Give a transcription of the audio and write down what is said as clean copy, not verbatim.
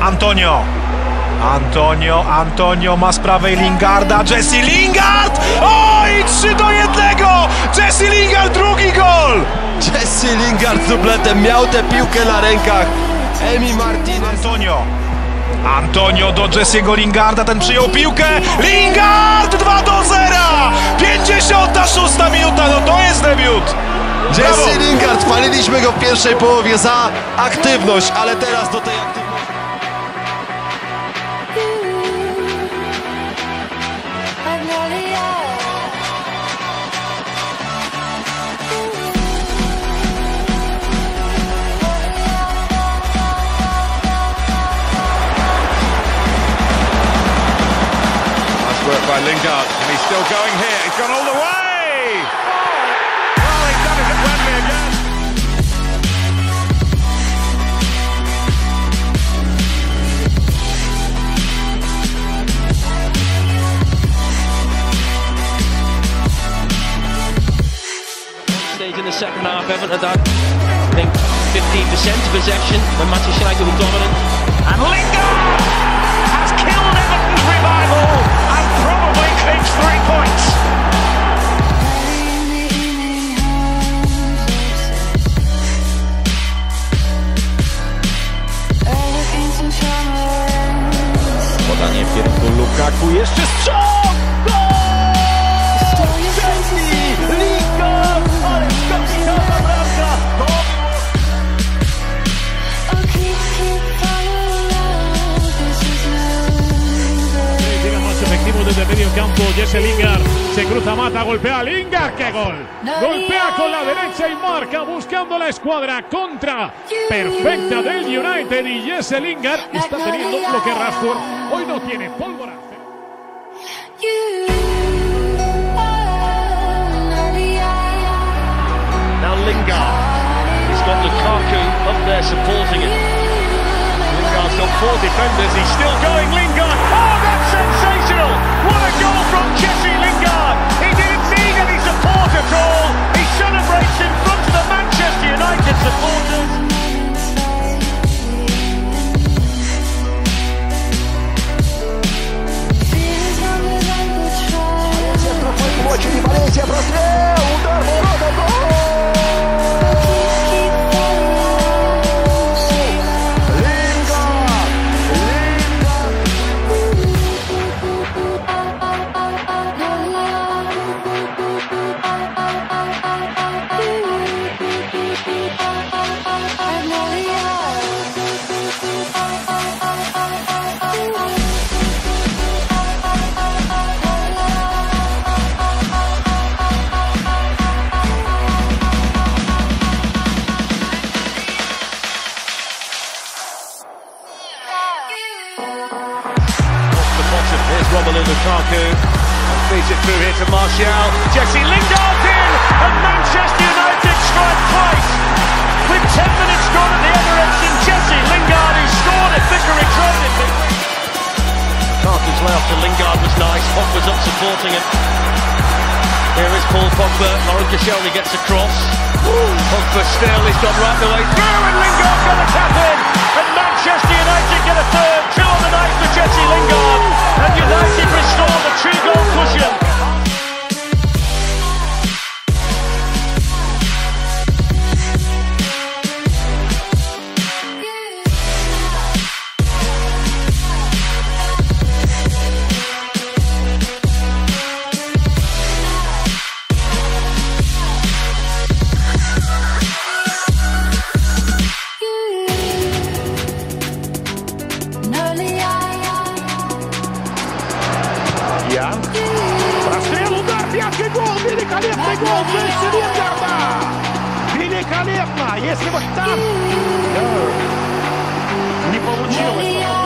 Antonio. Antonio ma z prawej Lingarda. Jesse Lingard! O, i 3-1! Jesse Lingard, drugi gol! Jesse Lingard z dubletem miał tę piłkę na rękach. Emi Martin. Antonio do Jesse'ego Lingarda, ten przyjął piłkę. Lingard 2-0! 56 minuta, no to jest debiut! Jesse Lingard, chwaliliśmy go w pierwszej połowie za aktywność, ale teraz do tej aktywności... by Lingard, and he's still going here, he's gone all the way! Well, he's done it at Wembley again! Stage in the second half, Everton had done, I think, 15% possession when Manchester United were dominant, and Lingard has killed Everton's revival! Takes 3 points. Podanie w kierunku Lukaku, jeszcze strzał! Gol! Jesse Lingard! Ale kapitalna bramka! Desde el medio campo, Jesse Lingard se cruza, mata, golpea, Lingard, ¡qué gol! Golpea con la derecha y marca, buscando la escuadra, contra perfecta del United, y Jesse Lingard está teniendo lo que Rashford hoy no tiene, pólvora. Now Lingard, he's got Lukaku up there supporting him. Lingard's got 4 defenders, he's still going, Lingard, oh, that's sensational! What a goal from Jesse Lingard! He didn't need any support at all! He celebrates in front of the Manchester United supporters! Lukaku feeds it through here to Martial. Jesse Lingard in, and Manchester United strike twice. With 10 minutes gone at the Everton, Jesse Lingard, who scored at Vicarage Road. Lukaku's layoff to Lingard was nice. Pogba was up supporting him. Here is Paul Pogba. Lauren Koscielny gets a cross. Pogba still, he's gone right the way through, and Lingard got a tap in, and Manchester United get a third. 2 on the night for Jesse Lingard, and United restore the 3-goal cushion. Великолепно! Если бы там не получилось...